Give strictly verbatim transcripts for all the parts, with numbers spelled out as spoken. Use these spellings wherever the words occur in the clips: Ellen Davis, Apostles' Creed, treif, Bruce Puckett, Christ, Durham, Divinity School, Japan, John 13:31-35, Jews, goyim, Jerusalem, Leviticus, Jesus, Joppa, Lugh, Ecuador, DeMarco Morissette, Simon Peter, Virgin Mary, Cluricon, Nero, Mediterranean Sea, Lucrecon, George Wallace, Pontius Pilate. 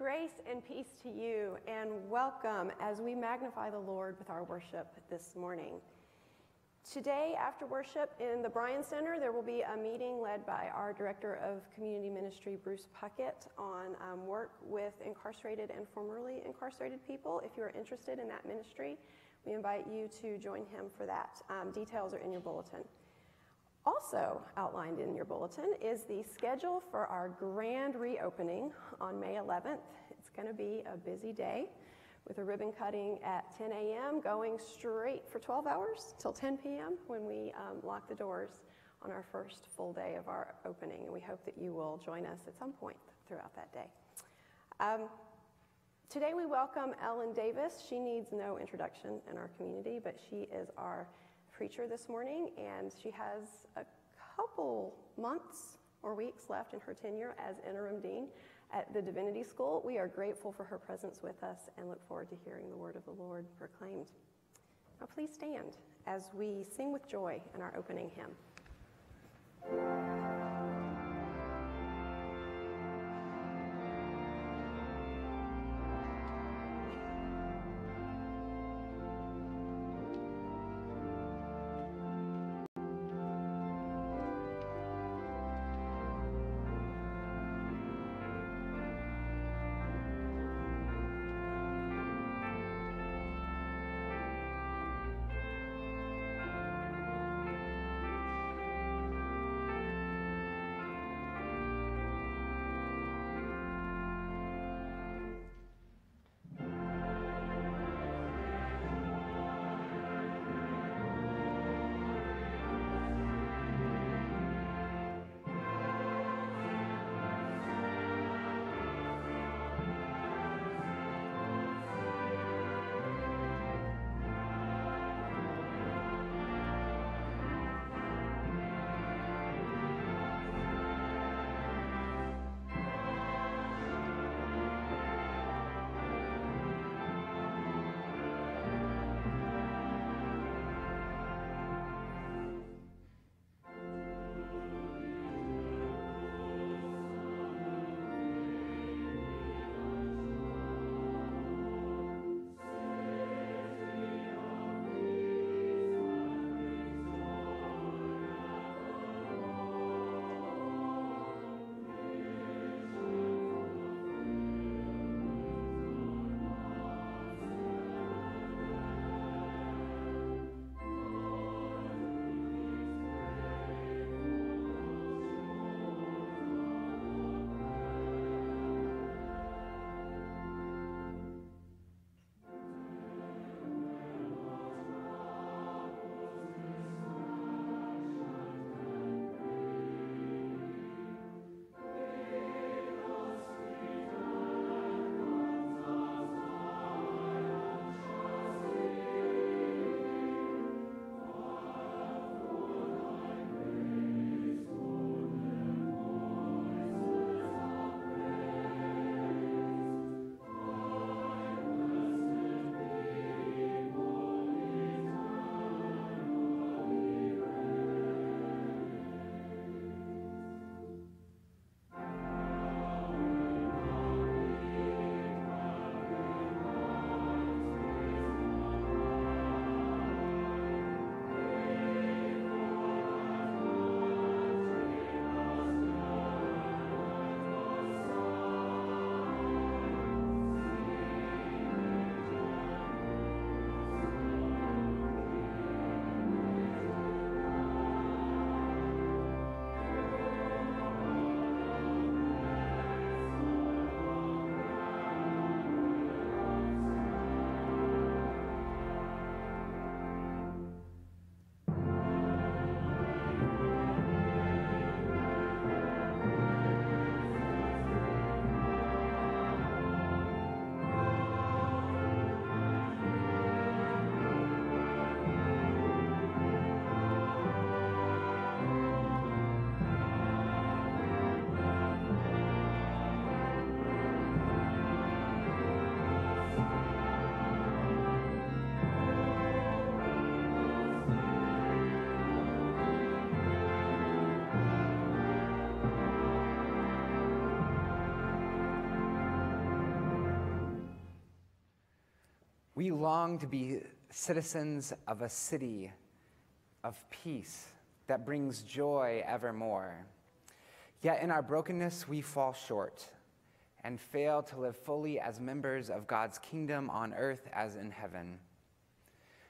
Grace and peace to you, and welcome as we magnify the Lord with our worship this morning. Today, after worship in the Bryan Center, there will be a meeting led by our Director of Community Ministry, Bruce Puckett, on um, work with incarcerated and formerly incarcerated people. If you're interested in that ministry, we invite you to join him for that. Um, details are in your bulletin. Also outlined in your bulletin is the schedule for our grand reopening on May eleventh. It's going to be a busy day with a ribbon cutting at ten a m going straight for twelve hours till ten p m when we um, lock the doors on our first full day of our opening. And we hope that you will join us at some point throughout that day. Um, today we welcome Ellen Davis. She needs no introduction in our community, but she is our preacher this morning, and she has a couple months or weeks left in her tenure as interim dean at the Divinity School. We are grateful for her presence with us and look forward to hearing the word of the Lord proclaimed. Now please stand as we sing with joy in our opening hymn. We long to be citizens of a city of peace that brings joy evermore. Yet in our brokenness, we fall short and fail to live fully as members of God's kingdom on earth as in heaven.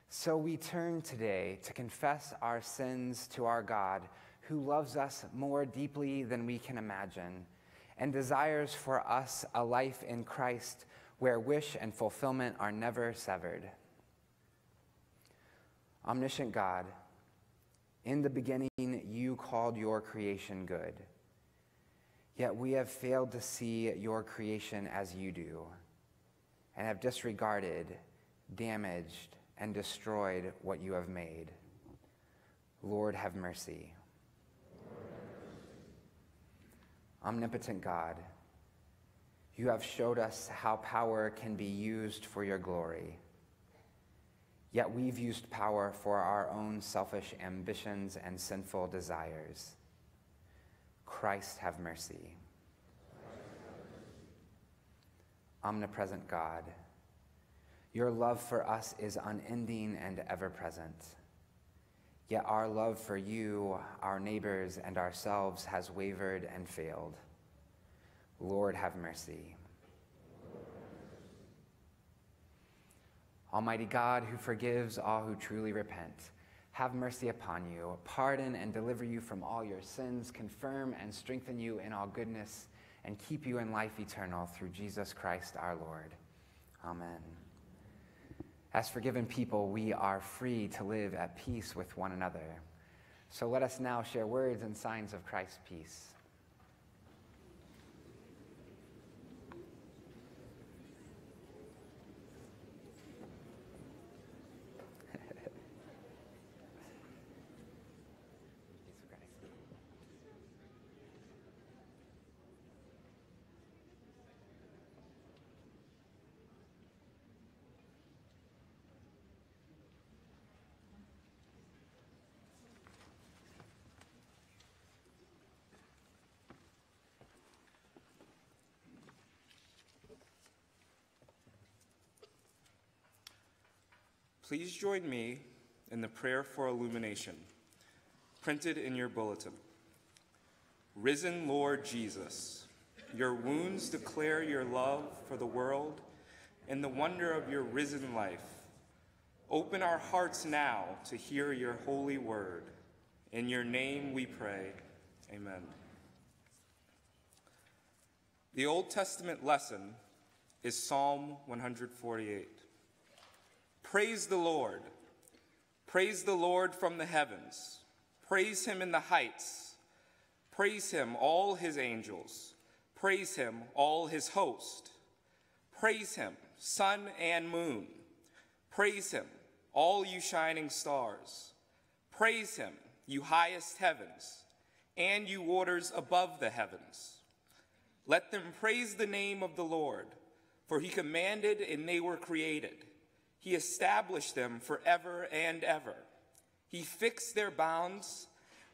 So we turn today to confess our sins to our God, who loves us more deeply than we can imagine, and desires for us a life in Christ where wish and fulfillment are never severed. Omniscient God, in the beginning you called your creation good. Yet we have failed to see your creation as you do, and have disregarded, damaged, and destroyed what you have made. Lord, have mercy. Lord, have mercy. Omnipotent God, you have showed us how power can be used for your glory. Yet we've used power for our own selfish ambitions and sinful desires. Christ, have mercy. Christ, have mercy. Omnipresent God, your love for us is unending and ever-present. Yet our love for you, our neighbors, and ourselves has wavered and failed. Lord, have mercy. Lord, have mercy. Almighty God, who forgives all who truly repent, have mercy upon you, pardon and deliver you from all your sins, confirm and strengthen you in all goodness, and keep you in life eternal through Jesus Christ our Lord. Amen. As forgiven people, we are free to live at peace with one another. So let us now share words and signs of Christ's peace. Please join me in the prayer for illumination, printed in your bulletin. Risen Lord Jesus, your wounds declare your love for the world and the wonder of your risen life. Open our hearts now to hear your holy word. In your name we pray, amen. The Old Testament lesson is Psalm one forty-eight. Praise the Lord. Praise the Lord from the heavens. Praise him in the heights. Praise him, all his angels. Praise him, all his host. Praise him, sun and moon. Praise him, all you shining stars. Praise him, you highest heavens, and you waters above the heavens. Let them praise the name of the Lord, for he commanded and they were created. He established them forever and ever. He fixed their bounds,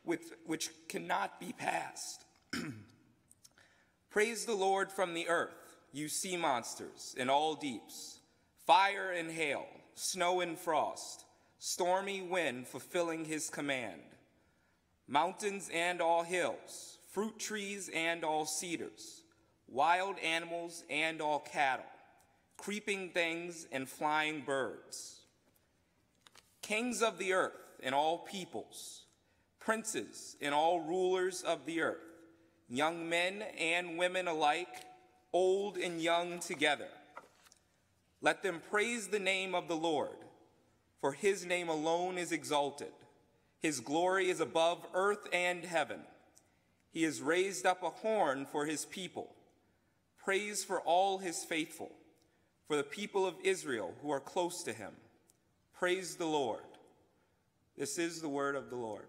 with, which cannot be passed. Praise the Lord from the earth, you sea monsters and all deeps, fire and hail, snow and frost, stormy wind fulfilling his command. Mountains and all hills, fruit trees and all cedars, wild animals and all cattle, creeping things and flying birds, kings of the earth and all peoples, princes and all rulers of the earth, young men and women alike, old and young together. Let them praise the name of the Lord, for his name alone is exalted. His glory is above earth and heaven. He has raised up a horn for his people, praise for all his faithful, for the people of Israel who are close to him. Praise the Lord. This is the word of the Lord.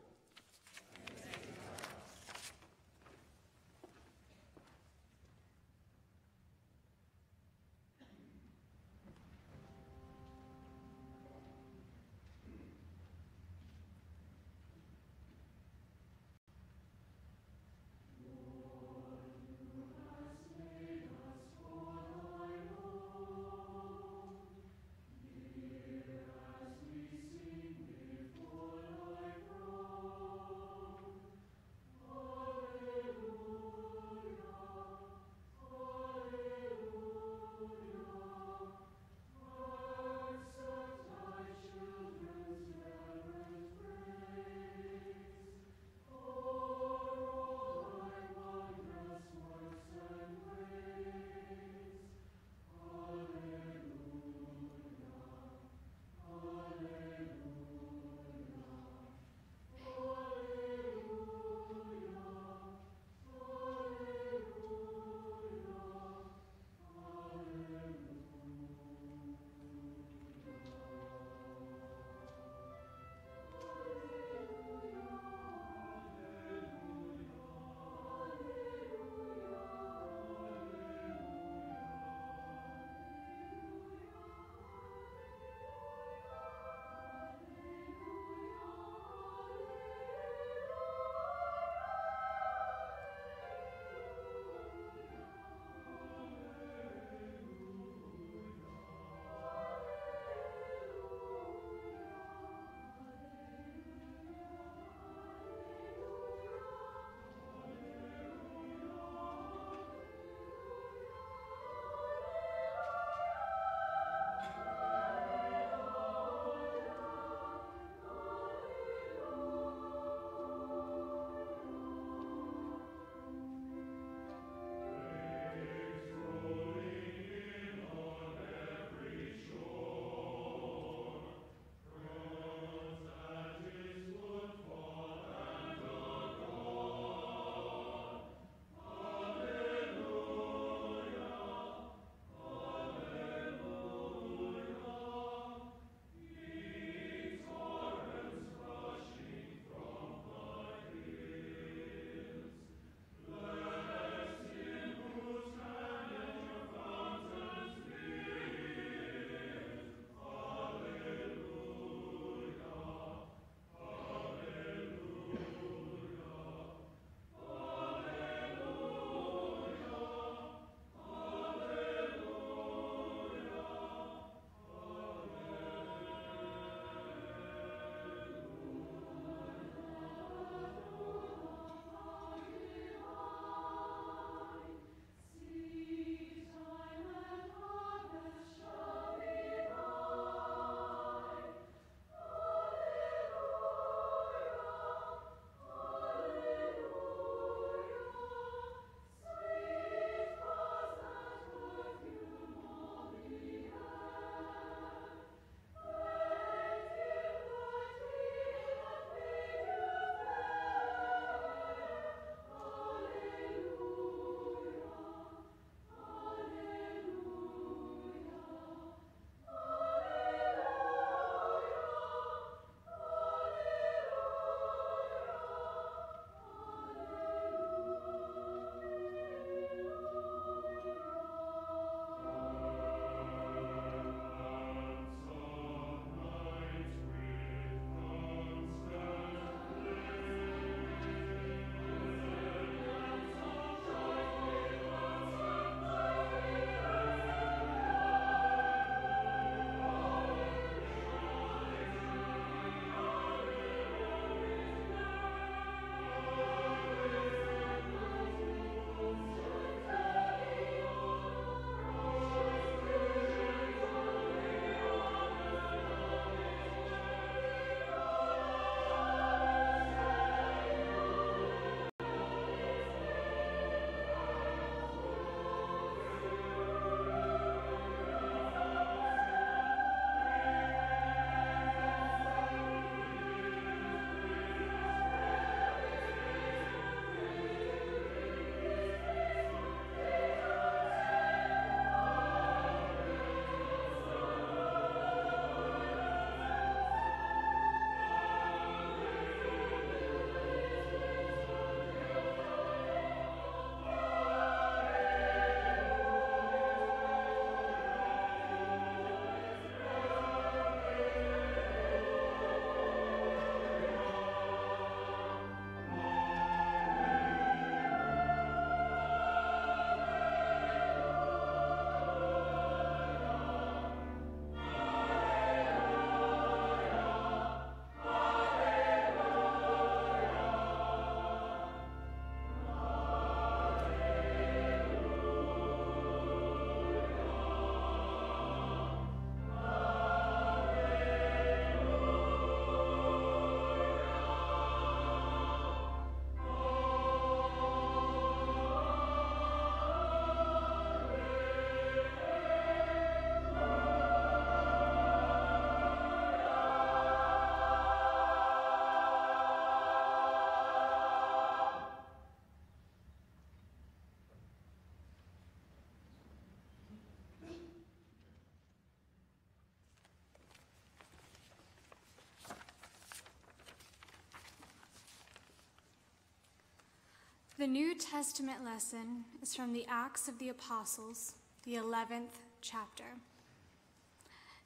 The New Testament lesson is from the Acts of the Apostles, the eleventh chapter.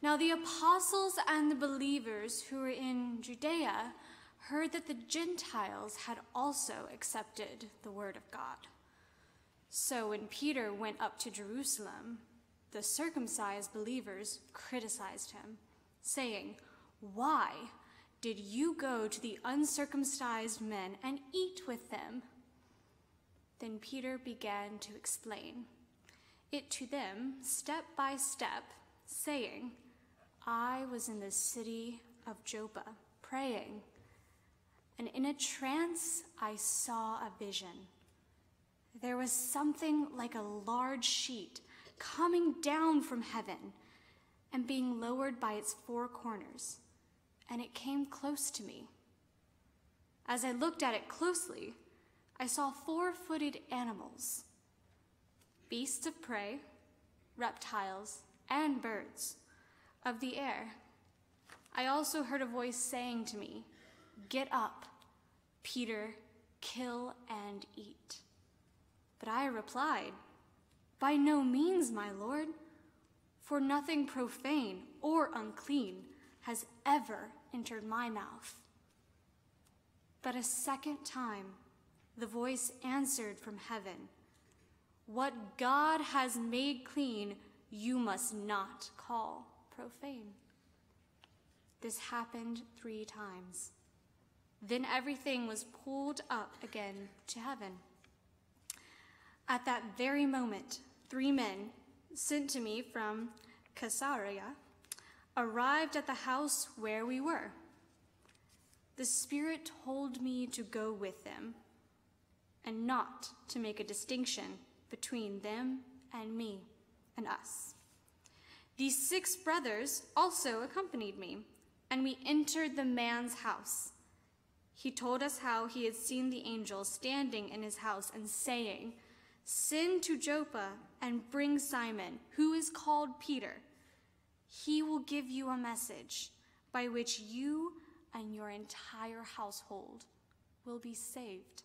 Now the apostles and the believers who were in Judea heard that the Gentiles had also accepted the word of God. So when Peter went up to Jerusalem, the circumcised believers criticized him, saying, "Why did you go to the uncircumcised men and eat with them?" Then Peter began to explain it to them step by step, saying, "I was in the city of Joppa praying, and in a trance I saw a vision. There was something like a large sheet coming down from heaven and being lowered by its four corners, and it came close to me. As I looked at it closely, I saw four-footed animals, beasts of prey, reptiles, and birds of the air. I also heard a voice saying to me, 'Get up, Peter, kill and eat.' But I replied, 'By no means, my Lord, for nothing profane or unclean has ever entered my mouth.' But a second time the voice answered from heaven, 'What God has made clean, you must not call profane.' This happened three times. Then everything was pulled up again to heaven. At that very moment, three men sent to me from Caesarea arrived at the house where we were. The Spirit told me to go with them and not to make a distinction between them and me and us. These six brothers also accompanied me, and we entered the man's house. He told us how he had seen the angel standing in his house and saying, 'Send to Joppa and bring Simon, who is called Peter. He will give you a message by which you and your entire household will be saved.'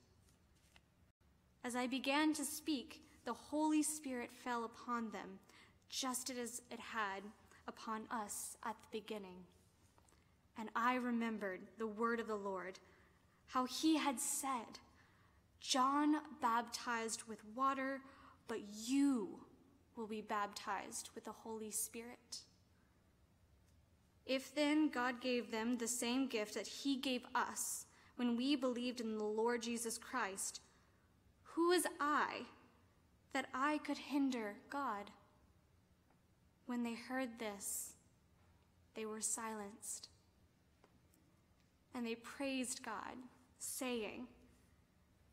As I began to speak, the Holy Spirit fell upon them, just as it had upon us at the beginning. And I remembered the word of the Lord, how he had said, 'John baptized with water, but you will be baptized with the Holy Spirit.' If then God gave them the same gift that he gave us when we believed in the Lord Jesus Christ, who was I that I could hinder God?" When they heard this, they were silenced, and they praised God, saying,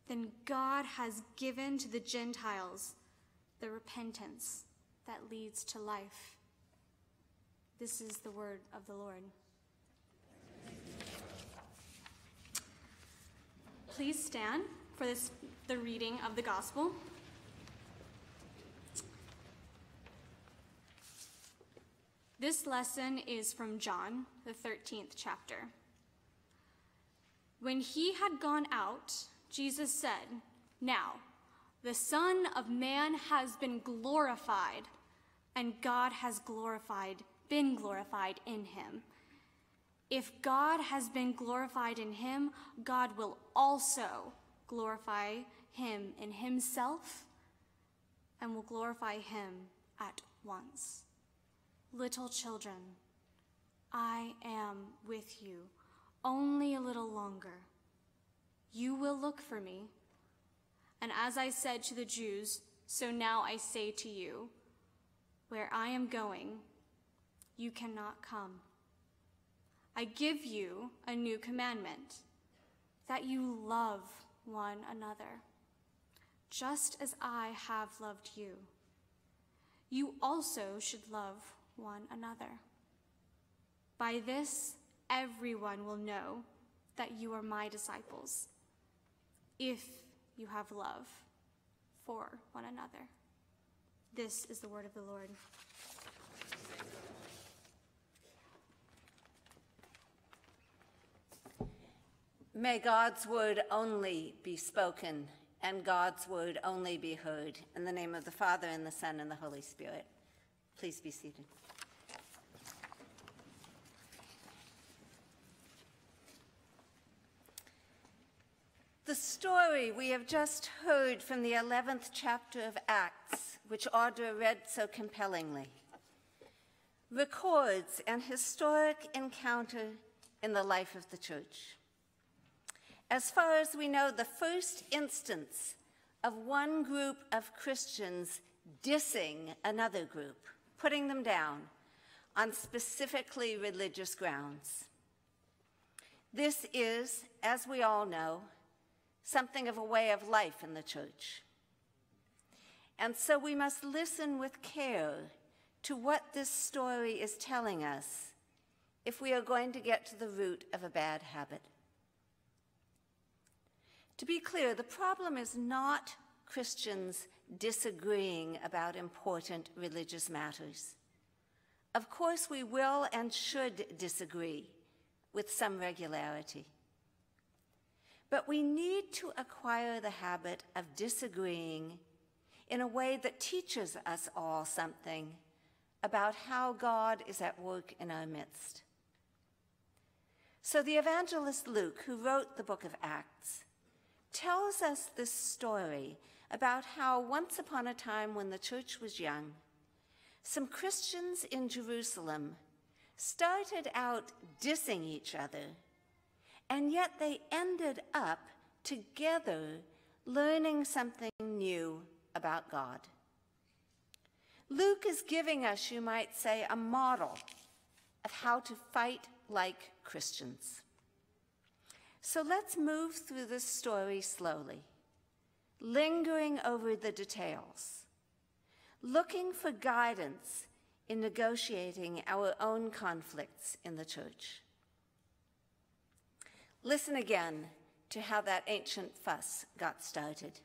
"Then God has given to the Gentiles the repentance that leads to life." This is the word of the Lord. Please stand for this, the reading of the gospel. This lesson is from John, the thirteenth chapter. When he had gone out, Jesus said, "Now, the Son of Man has been glorified, and God has glorified, been glorified in him. If God has been glorified in him, God will also glorify him in himself and will glorify him at once. Little children, I am with you only a little longer. You will look for me. And as I said to the Jews, so now I say to you, where I am going, you cannot come. I give you a new commandment, that you love one another, just as I have loved you. You also should love one another. By this, everyone will know that you are my disciples, if you have love for one another." This is the word of the Lord. May God's word only be spoken and God's word only be heard. In the name of the Father, and the Son, and the Holy Spirit. Please be seated. The story we have just heard from the eleventh chapter of Acts, which Audra read so compellingly, records an historic encounter in the life of the church. As far as we know, the first instance of one group of Christians dissing another group, putting them down on specifically religious grounds. This is, as we all know, something of a way of life in the church. And so we must listen with care to what this story is telling us if we are going to get to the root of a bad habit. To be clear, the problem is not Christians disagreeing about important religious matters. Of course, we will and should disagree with some regularity. But we need to acquire the habit of disagreeing in a way that teaches us all something about how God is at work in our midst. So the evangelist Luke, who wrote the book of Acts, tells us this story about how once upon a time when the church was young, some Christians in Jerusalem started out dissing each other, and yet they ended up together learning something new about God. Luke is giving us, you might say, a model of how to fight like Christians. So let's move through this story slowly, lingering over the details, looking for guidance in negotiating our own conflicts in the church. Listen again to how that ancient fuss got started.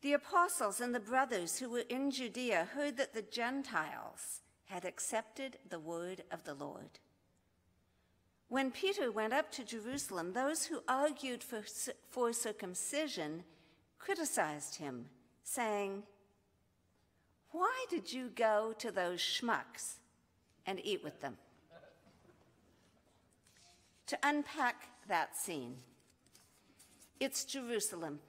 The apostles and the brothers who were in Judea heard that the Gentiles had accepted the word of the Lord. When Peter went up to Jerusalem, those who argued for, for circumcision criticized him, saying, "Why did you go to those schmucks and eat with them?" To unpack that scene, it's Jerusalem,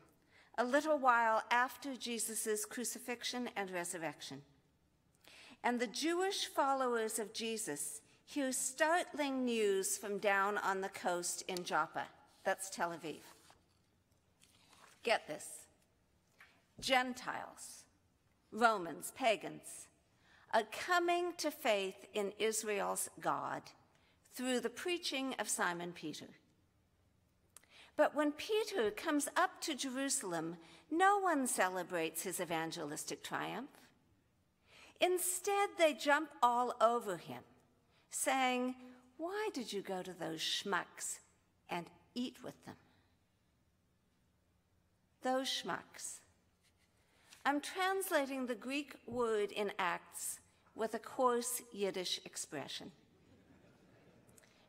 a little while after Jesus' crucifixion and resurrection. And the Jewish followers of Jesus hear startling news from down on the coast in Joppa. That's Tel Aviv. Get this. Gentiles, Romans, pagans, are coming to faith in Israel's God through the preaching of Simon Peter. But when Peter comes up to Jerusalem, no one celebrates his evangelistic triumph. Instead, they jump all over him, saying, "Why did you go to those schmucks and eat with them?" Those schmucks. I'm translating the Greek word in Acts with a coarse Yiddish expression,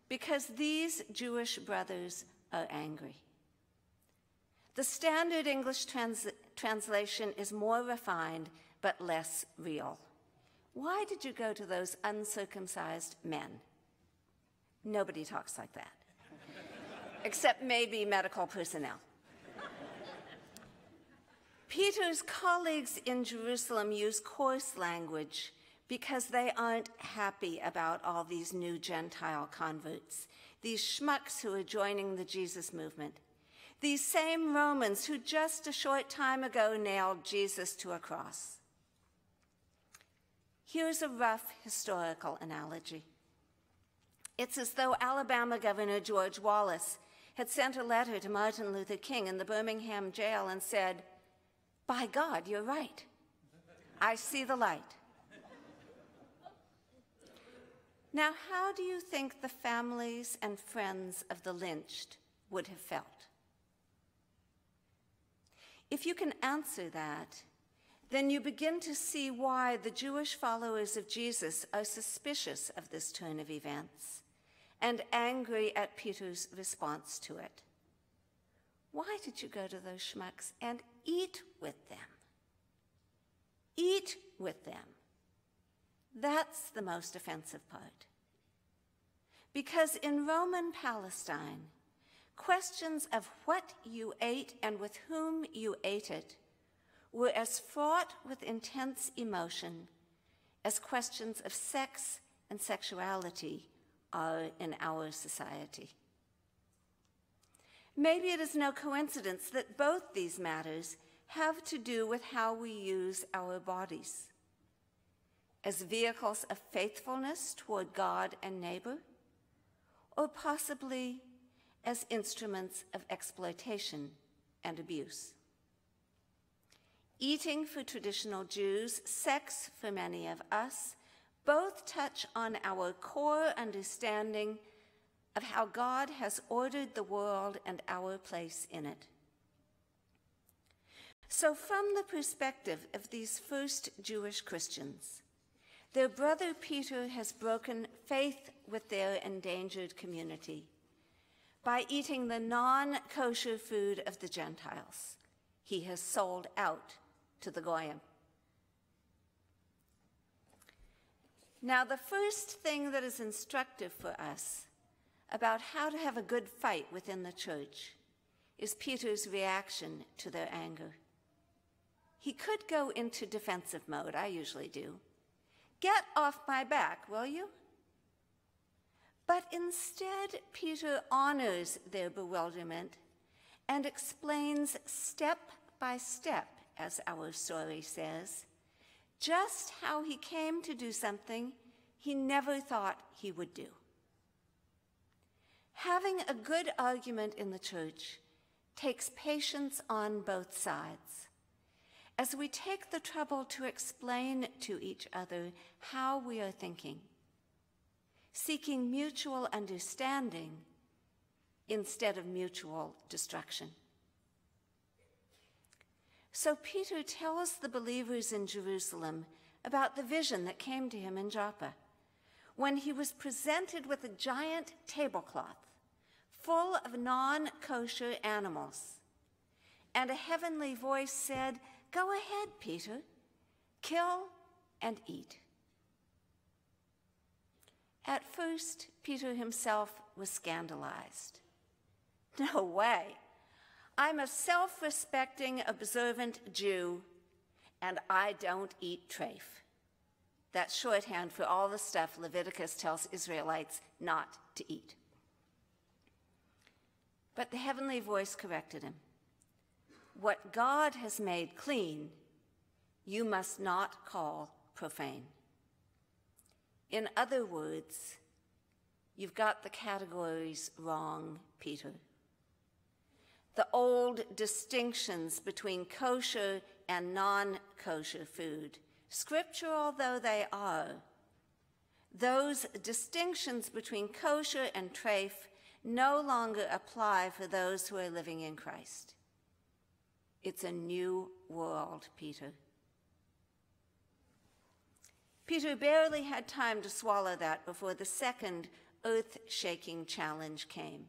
because these Jewish brothers are angry. The standard English trans translation is more refined but less real. "Why did you go to those uncircumcised men?" Nobody talks like that, except maybe medical personnel. Peter's colleagues in Jerusalem use coarse language because they aren't happy about all these new Gentile converts, these schmucks who are joining the Jesus movement, these same Romans who just a short time ago nailed Jesus to a cross. Here's a rough historical analogy. It's as though Alabama Governor George Wallace had sent a letter to Martin Luther King in the Birmingham jail and said, "By God, you're right. I see the light." Now, how do you think the families and friends of the lynched would have felt? If you can answer that, then you begin to see why the Jewish followers of Jesus are suspicious of this turn of events and angry at Peter's response to it. why did you go to those schmucks and eat with them? Eat with them. That's the most offensive part. Because in Roman Palestine, questions of what you ate and with whom you ate it were as fraught with intense emotion as questions of sex and sexuality are in our society. Maybe it is no coincidence that both these matters have to do with how we use our bodies as vehicles of faithfulness toward God and neighbor, or possibly as instruments of exploitation and abuse. Eating for traditional Jews, sex for many of us, both touch on our core understanding of how God has ordered the world and our place in it. So from the perspective of these first Jewish Christians, their brother Peter has broken faith with their endangered community by eating the non-kosher food of the Gentiles. He has sold out to the Goyim. Now, the first thing that is instructive for us about how to have a good fight within the church is Peter's reaction to their anger. He could go into defensive mode. I usually do. Get off my back, will you? But instead, Peter honors their bewilderment and explains step by step, as our story says, just how he came to do something he never thought he would do. Having a good argument in the church takes patience on both sides, as we take the trouble to explain to each other how we are thinking, seeking mutual understanding instead of mutual destruction. So Peter tells the believers in Jerusalem about the vision that came to him in Joppa, when he was presented with a giant tablecloth full of non-kosher animals. And a heavenly voice said, "Go ahead, Peter, kill and eat." At first, Peter himself was scandalized. No way. I'm a self-respecting, observant Jew, and I don't eat treif. That's shorthand for all the stuff Leviticus tells Israelites not to eat. But the heavenly voice corrected him. What God has made clean, you must not call profane. In other words, you've got the categories wrong, Peter. The old distinctions between kosher and non-kosher food, scriptural though they are, those distinctions between kosher and treif no longer apply for those who are living in Christ. It's a new world, Peter. Peter barely had time to swallow that before the second earth-shaking challenge came.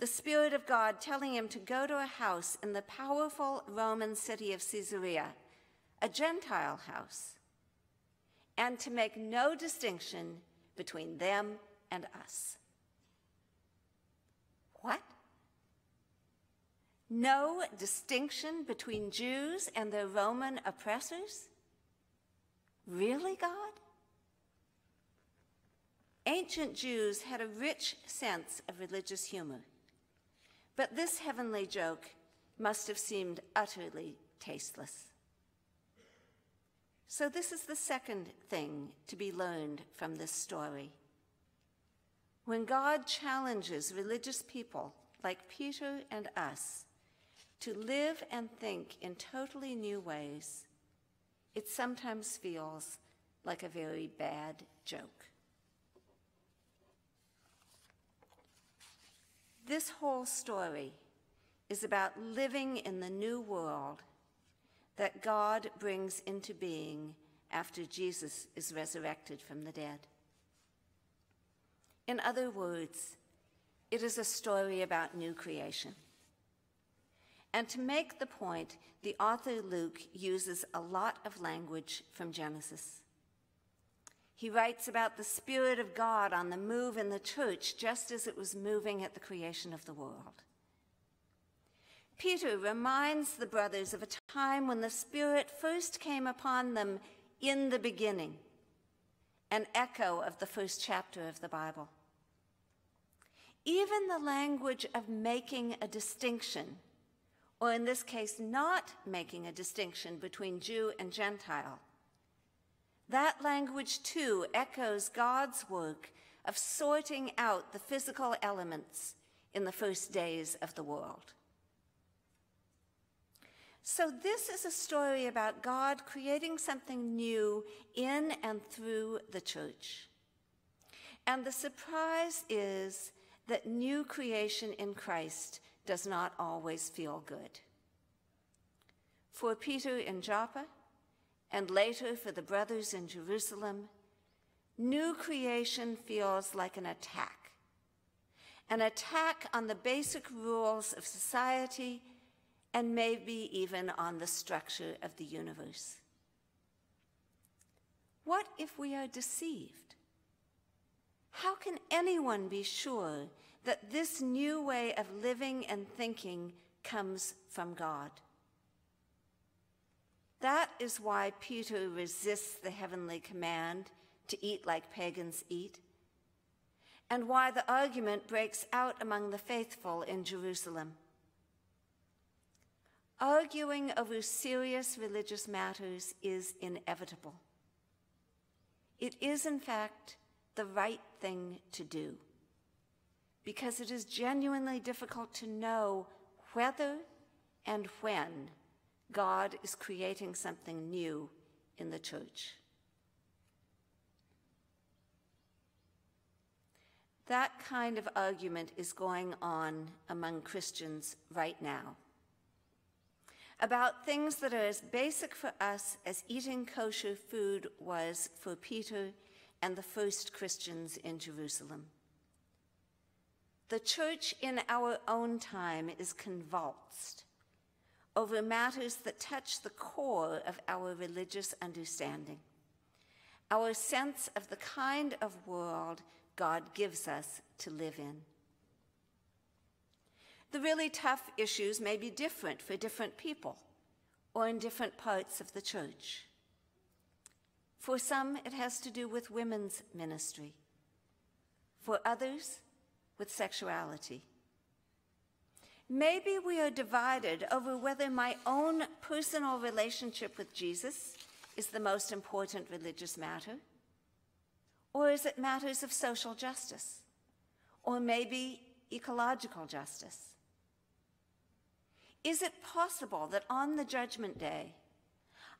The Spirit of God telling him to go to a house in the powerful Roman city of Caesarea, a Gentile house, and to make no distinction between them and us. What? No distinction between Jews and their Roman oppressors? Really, God? Ancient Jews had a rich sense of religious humor, but this heavenly joke must have seemed utterly tasteless. So this is the second thing to be learned from this story. When God challenges religious people like Peter and us to live and think in totally new ways, it sometimes feels like a very bad joke. This whole story is about living in the new world that God brings into being after Jesus is resurrected from the dead. In other words, it is a story about new creation. And to make the point, the author Luke uses a lot of language from Genesis. He writes about the Spirit of God on the move in the church, just as it was moving at the creation of the world. Peter reminds the brothers of a time when the Spirit first came upon them in the beginning, an echo of the first chapter of the Bible. Even the language of making a distinction, or in this case, not making a distinction between Jew and Gentile, that language too echoes God's work of sorting out the physical elements in the first days of the world. So this is a story about God creating something new in and through the church. And the surprise is that new creation in Christ does not always feel good. For Peter in Joppa, and later for the brothers in Jerusalem, new creation feels like an attack, an attack on the basic rules of society and maybe even on the structure of the universe. What if we are deceived? How can anyone be sure that this new way of living and thinking comes from God? That is why Peter resists the heavenly command to eat like pagans eat, and why the argument breaks out among the faithful in Jerusalem. Arguing over serious religious matters is inevitable. It is, in fact, the right thing to do, because it is genuinely difficult to know whether and when God is creating something new in the church. That kind of argument is going on among Christians right now, about things that are as basic for us as eating kosher food was for Peter and the first Christians in Jerusalem. The church in our own time is convulsed over matters that touch the core of our religious understanding, our sense of the kind of world God gives us to live in. The really tough issues may be different for different people or in different parts of the church. For some, it has to do with women's ministry. For others, with sexuality. Maybe we are divided over whether my own personal relationship with Jesus is the most important religious matter, or is it matters of social justice, or maybe ecological justice? Is it possible that on the judgment day,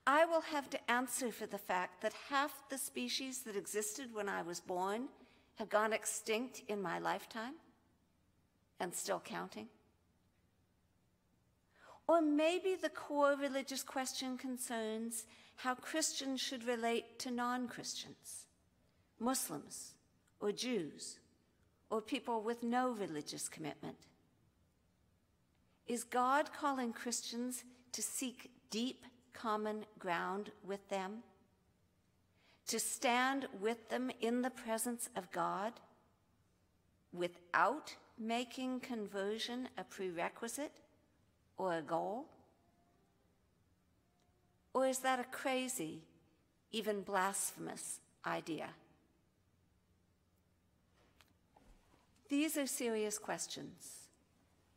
I will have to answer for the fact that half the species that existed when I was born have gone extinct in my lifetime and still counting? Or maybe the core religious question concerns how Christians should relate to non-Christians, Muslims, or Jews, or people with no religious commitment. Is God calling Christians to seek deep common ground with them, to stand with them in the presence of God without making conversion a prerequisite or a goal? Or is that a crazy, even blasphemous idea? These are serious questions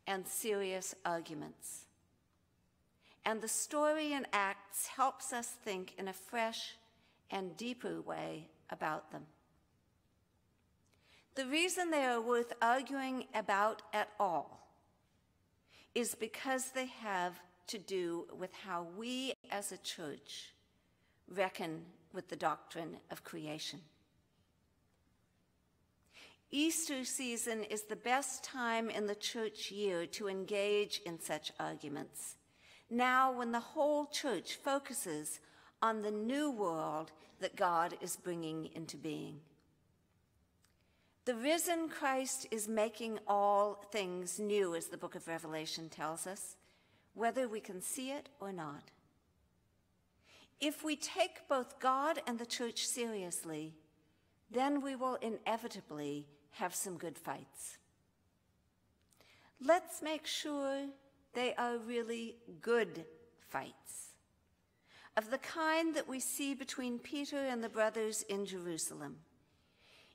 and serious arguments. And the story in Acts helps us think in a fresh and deeper way about them. The reason they are worth arguing about at all is because they have to do with how we as a church reckon with the doctrine of creation. Easter season is the best time in the church year to engage in such arguments, now when the whole church focuses on the new world that God is bringing into being. The risen Christ is making all things new, as the book of Revelation tells us, whether we can see it or not. If we take both God and the church seriously, then we will inevitably have some good fights. Let's make sure they are really good fights, of the kind that we see between Peter and the brothers in Jerusalem,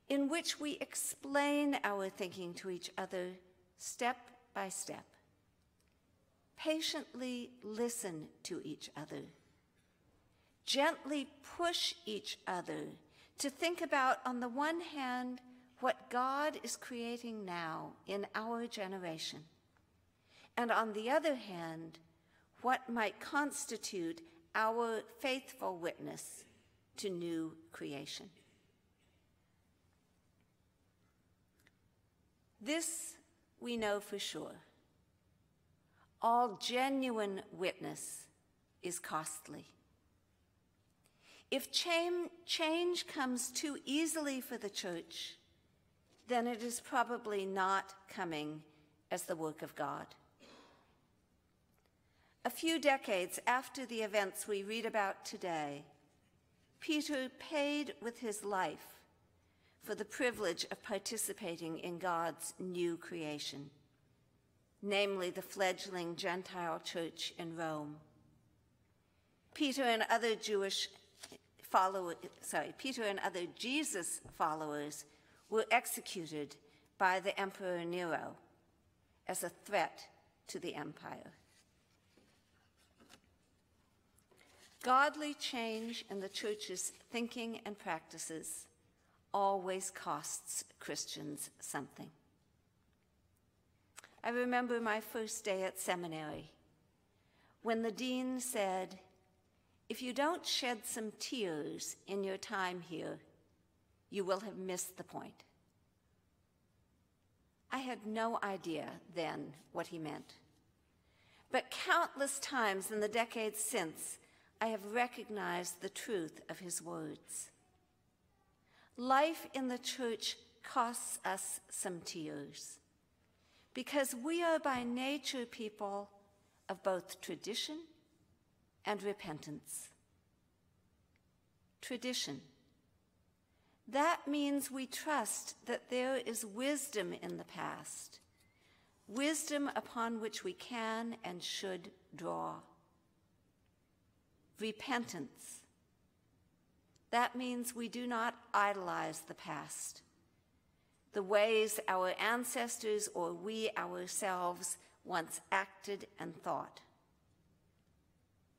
in which we explain our thinking to each other step by step. Patiently listen to each other. Gently push each other to think about, on the one hand, what God is creating now in our generation, and on the other hand, what might constitute our faithful witness to new creation. This we know for sure. All genuine witness is costly. If change comes too easily for the church, then it is probably not coming as the work of God. A few decades after the events we read about today, Peter paid with his life for the privilege of participating in God's new creation, namely the fledgling Gentile church in Rome. Peter and other Jewish followers, sorry, Peter and other Jesus followers were executed by the Emperor Nero as a threat to the empire. Godly change in the church's thinking and practices always costs Christians something. I remember my first day at seminary when the dean said, "If you don't shed some tears in your time here, you will have missed the point." I had no idea then what he meant, but countless times in the decades since, I have recognized the truth of his words. Life in the church costs us some tears, because we are by nature people of both tradition and repentance. Tradition. That means we trust that there is wisdom in the past, wisdom upon which we can and should draw. Repentance. That means we do not idolize the past, the ways our ancestors or we ourselves once acted and thought.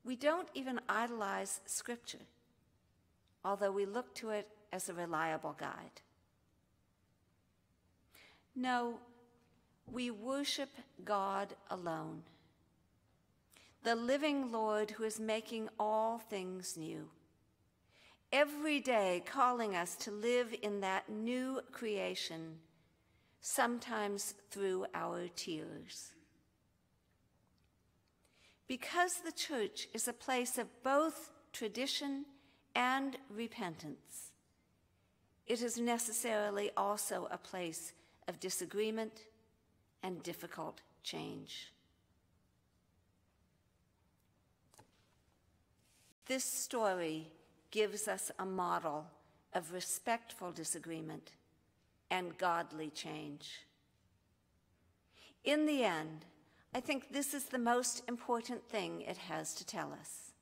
We don't even idolize Scripture, although we look to it as a reliable guide. No, we worship God alone, the living Lord who is making all things new, every day calling us to live in that new creation, sometimes through our tears. Because the church is a place of both tradition and repentance, it is necessarily also a place of disagreement and difficult change. This story gives us a model of respectful disagreement and godly change. In the end, I think this is the most important thing it has to tell us.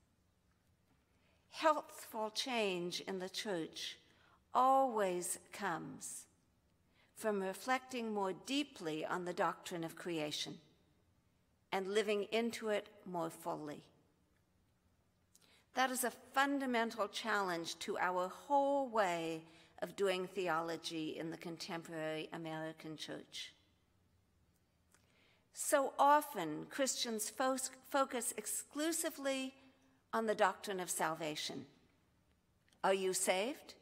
Healthful change in the church always comes from reflecting more deeply on the doctrine of creation and living into it more fully. That is a fundamental challenge to our whole way of doing theology in the contemporary American church. So often, Christians fo- focus exclusively on the doctrine of salvation. Are you saved?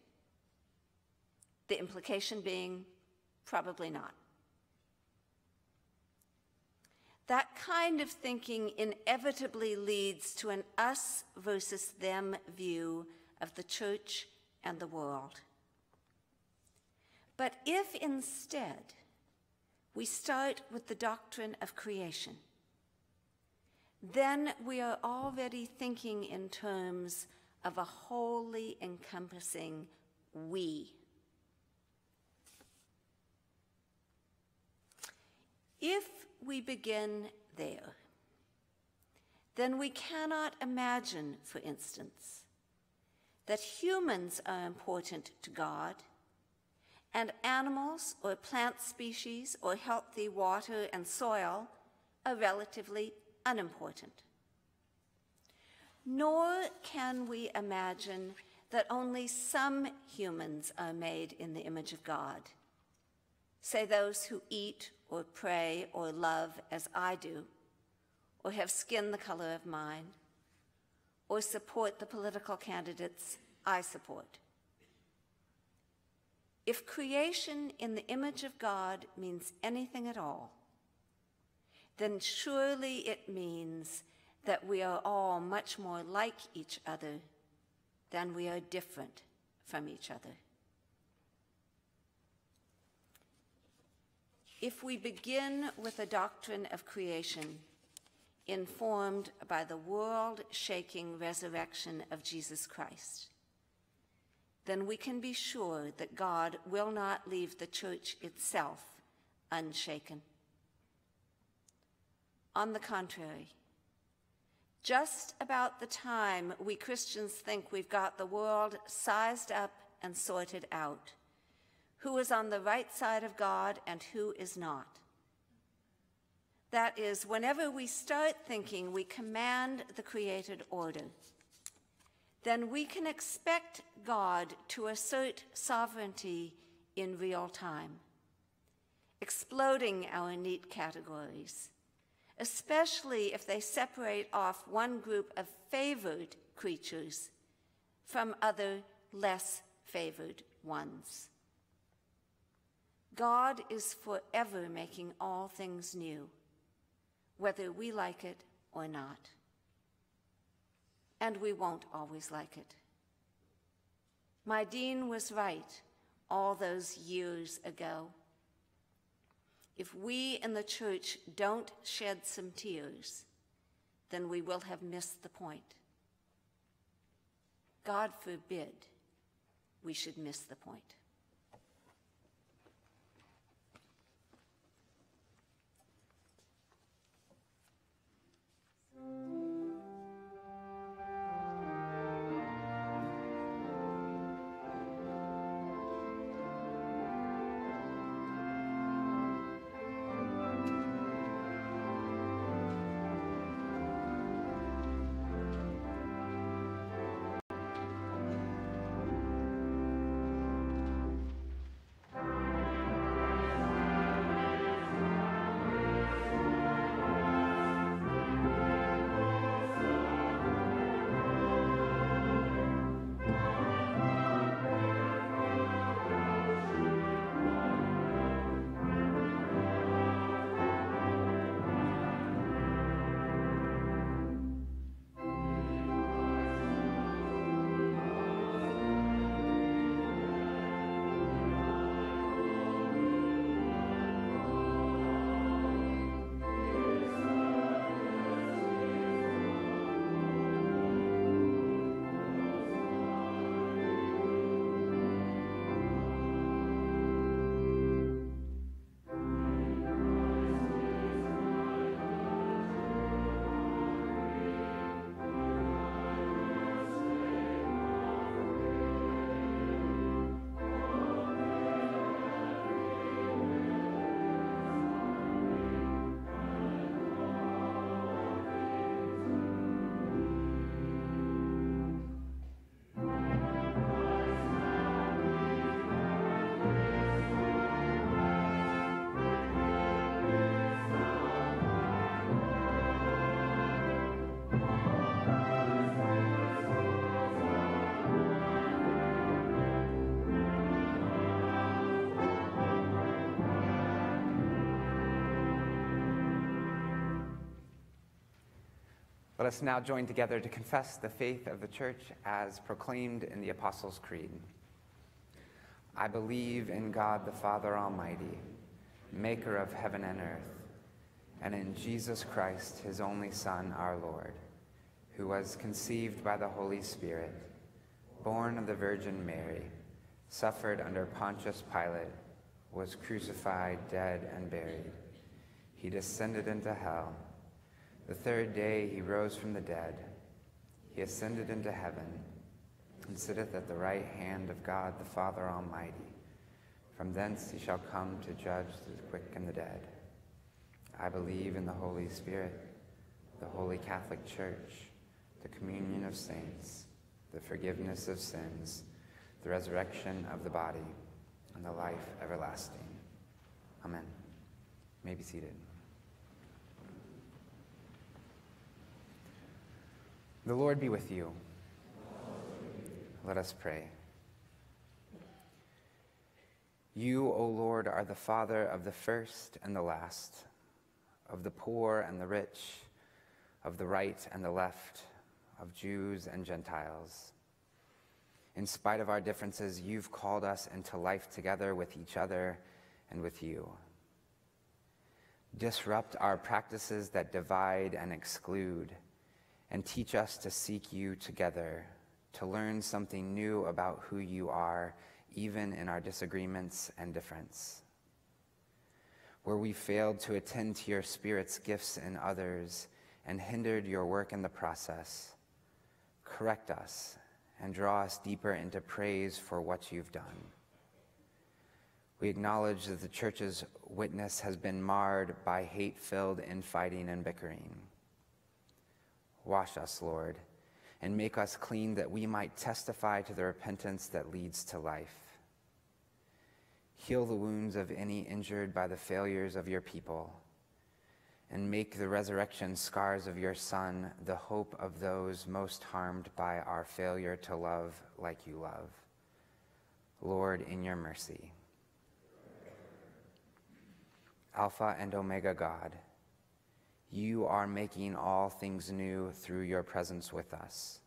The implication being, probably not. That kind of thinking inevitably leads to an us versus them view of the church and the world. But if instead we start with the doctrine of creation, then we are already thinking in terms of a wholly encompassing we. If we begin there, then we cannot imagine, for instance, that humans are important to God, and animals or plant species or healthy water and soil are relatively unimportant. Nor can we imagine that only some humans are made in the image of God, say those who eat or pray or love as I do, or have skin the color of mine, or support the political candidates I support. If creation in the image of God means anything at all, then surely it means that we are all much more like each other than we are different from each other. If we begin with a doctrine of creation informed by the world-shaking resurrection of Jesus Christ, then we can be sure that God will not leave the church itself unshaken. On the contrary, just about the time we Christians think we've got the world sized up and sorted out, who is on the right side of God and who is not. That is, whenever we start thinking we command the created order, then we can expect God to assert sovereignty in real time, exploding our neat categories, especially if they separate off one group of favored creatures from other less favored ones. God is forever making all things new, whether we like it or not. And we won't always like it. My dean was right all those years ago. If we in the church don't shed some tears, then we will have missed the point. God forbid we should miss the point. Let us now join together to confess the faith of the Church as proclaimed in the Apostles' Creed. I believe in God the Father Almighty, maker of heaven and earth, and in Jesus Christ, his only Son, our Lord, who was conceived by the Holy Spirit, born of the Virgin Mary, suffered under Pontius Pilate, was crucified, dead, and buried. He descended into hell. The third day he rose from the dead. He ascended into heaven, and sitteth at the right hand of God the Father Almighty. From thence he shall come to judge the quick and the dead. I believe in the Holy Spirit, the Holy Catholic Church, the communion of saints, the forgiveness of sins, the resurrection of the body, and the life everlasting. Amen. You may be seated. The Lord be with you. Let us pray. You, O Lord, are the Father of the first and the last, of the poor and the rich, of the right and the left, of Jews and Gentiles. In spite of our differences, you've called us into life together with each other and with you. Disrupt our practices that divide and exclude, and teach us to seek you together, to learn something new about who you are, even in our disagreements and difference. Where we failed to attend to your Spirit's gifts in others and hindered your work in the process, correct us and draw us deeper into praise for what you've done. We acknowledge that the church's witness has been marred by hate-filled infighting and bickering. Wash us, Lord, and make us clean that we might testify to the repentance that leads to life. Heal the wounds of any injured by the failures of your people, and make the resurrection scars of your Son the hope of those most harmed by our failure to love like you love. Lord, in your mercy. Alpha and Omega God, you are making all things new through your presence with us.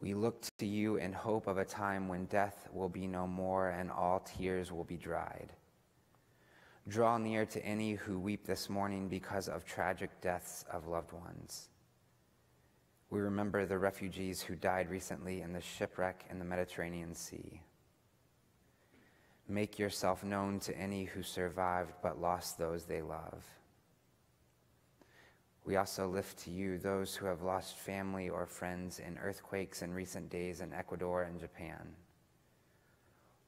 We look to you in hope of a time when death will be no more and all tears will be dried. Draw near to any who weep this morning because of tragic deaths of loved ones. We remember the refugees who died recently in the shipwreck in the Mediterranean Sea. Make yourself known to any who survived but lost those they love. We also lift to you those who have lost family or friends in earthquakes in recent days in Ecuador and Japan.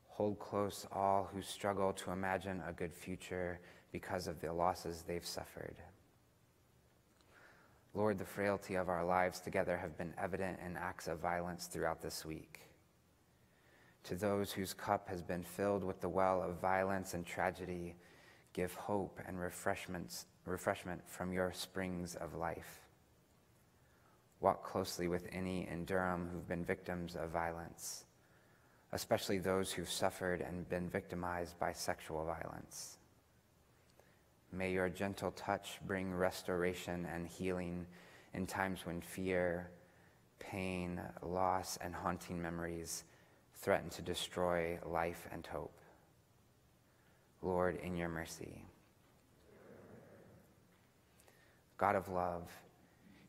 Hold close all who struggle to imagine a good future because of the losses they've suffered. Lord, the frailty of our lives together have been evident in acts of violence throughout this week. To those whose cup has been filled with the well of violence and tragedy, give hope and refreshments refreshment from your springs of life. Walk closely with any in Durham who've been victims of violence, especially those who've suffered and been victimized by sexual violence. May your gentle touch bring restoration and healing in times when fear, pain, loss, and haunting memories threaten to destroy life and hope. Lord, in your mercy. God of love,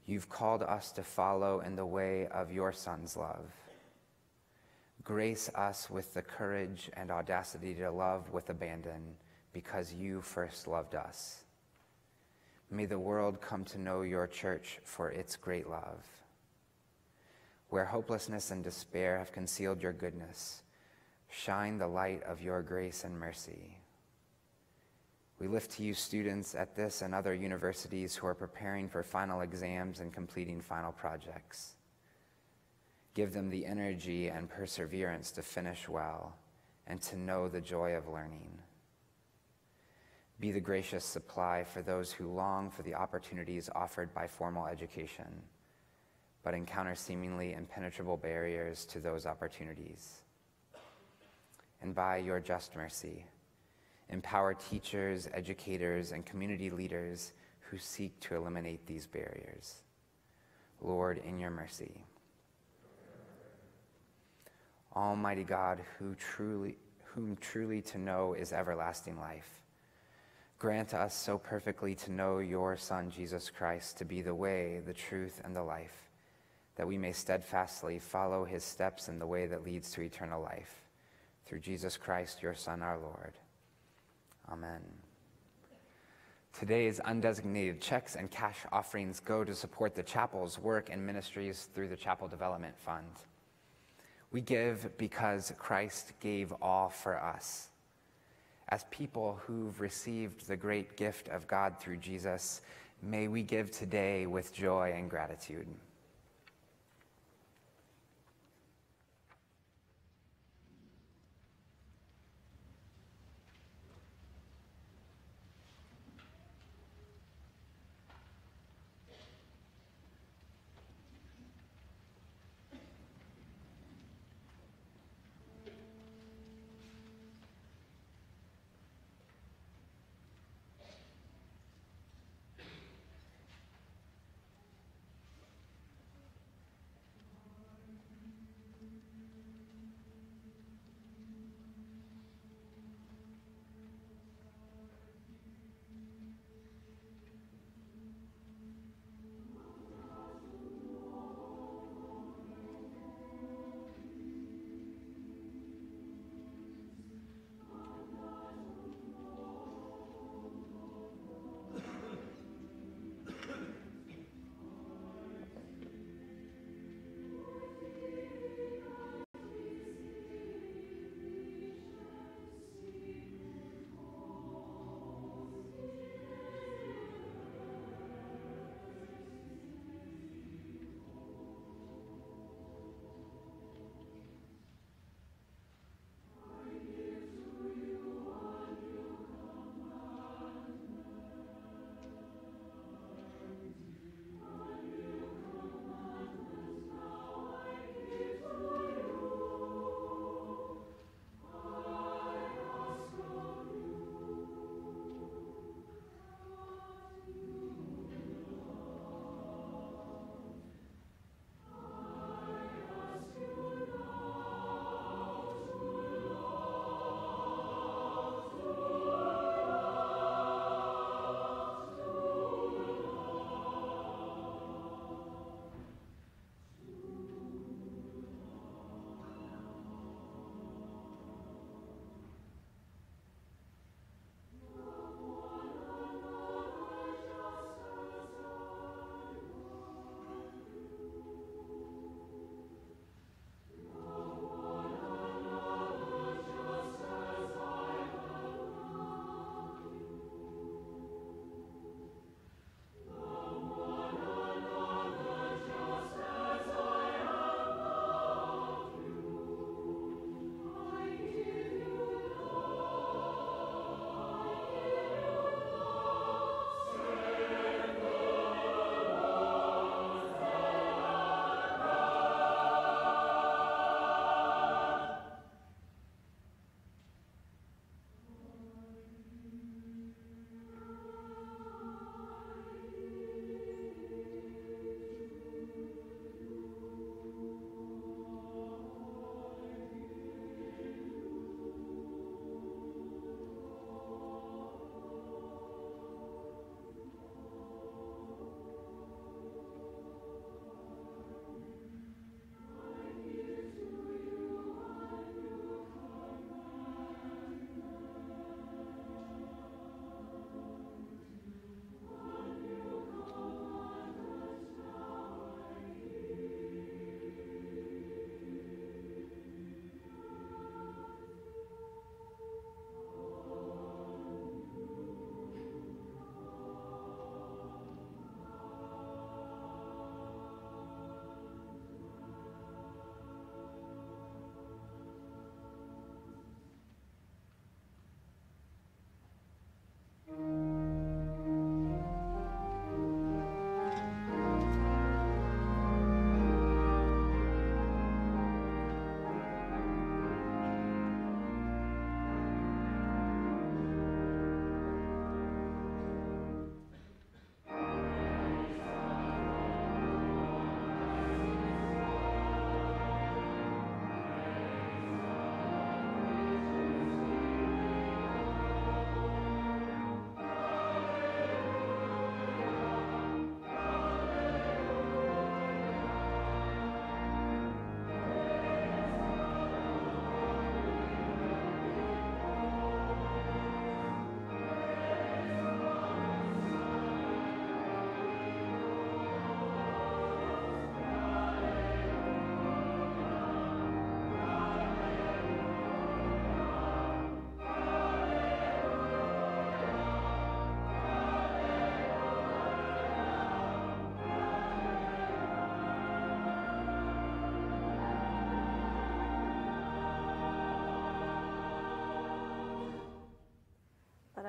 you've called us to follow in the way of your Son's love. Grace us with the courage and audacity to love with abandon because you first loved us. May the world come to know your church for its great love. Where hopelessness and despair have concealed your goodness, shine the light of your grace and mercy. We lift to you students at this and other universities who are preparing for final exams and completing final projects. Give them the energy and perseverance to finish well and to know the joy of learning. Be the gracious supply for those who long for the opportunities offered by formal education, but encounter seemingly impenetrable barriers to those opportunities. And by your just mercy, empower teachers, educators, and community leaders who seek to eliminate these barriers. Lord, in your mercy. Almighty God, who truly, whom truly to know is everlasting life, Grant us so perfectly to know your Son, Jesus Christ, to be the way, the truth, and the life, that we may steadfastly follow his steps in the way that leads to eternal life. Through Jesus Christ, your Son, our Lord. Amen. Today's undesignated checks and cash offerings go to support the chapel's work and ministries through the Chapel Development Fund. We give because Christ gave all for us. As people who've received the great gift of God through Jesus, may we give today with joy and gratitude.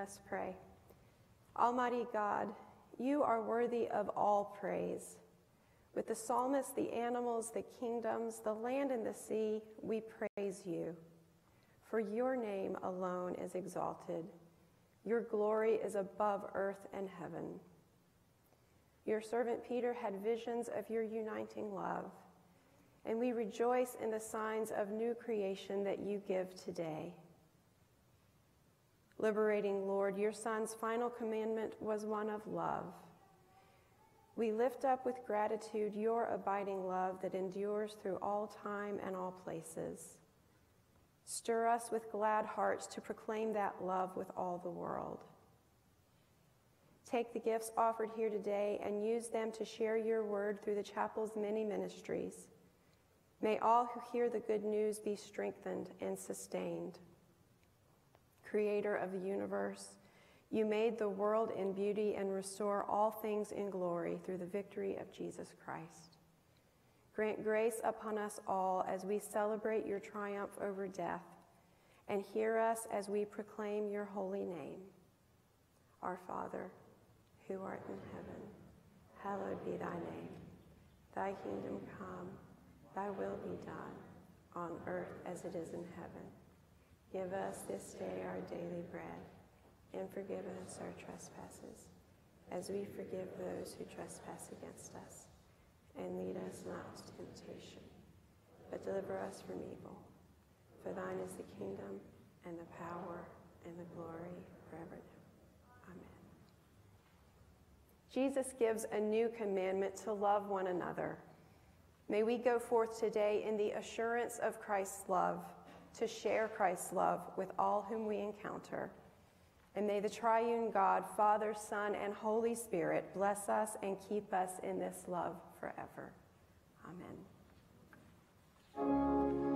us pray. Almighty God, you are worthy of all praise. With the psalmist, the animals, the kingdoms, the land and the sea, we praise you. For your name alone is exalted. Your glory is above earth and heaven. Your servant Peter had visions of your uniting love, and we rejoice in the signs of new creation that you give today. Liberating Lord, your Son's final commandment was one of love. We lift up with gratitude your abiding love that endures through all time and all places. Stir us with glad hearts to proclaim that love with all the world. Take the gifts offered here today and use them to share your word through the chapel's many ministries. May all who hear the good news be strengthened and sustained. Creator of the universe, you made the world in beauty and restore all things in glory through the victory of Jesus Christ. Grant grace upon us all as we celebrate your triumph over death, and hear us as we proclaim your holy name. Our Father, who art in heaven, hallowed be thy name. Thy kingdom come, thy will be done, on earth as it is in heaven. Give us this day our daily bread, and forgive us our trespasses, as we forgive those who trespass against us. And lead us not to temptation, but deliver us from evil. For thine is the kingdom, and the power, and the glory, forever and ever. Jesus gives a new commandment to love one another. May we go forth today in the assurance of Christ's love, to share Christ's love with all whom we encounter. And may the triune God, Father, Son, and Holy Spirit bless us and keep us in this love forever. Amen.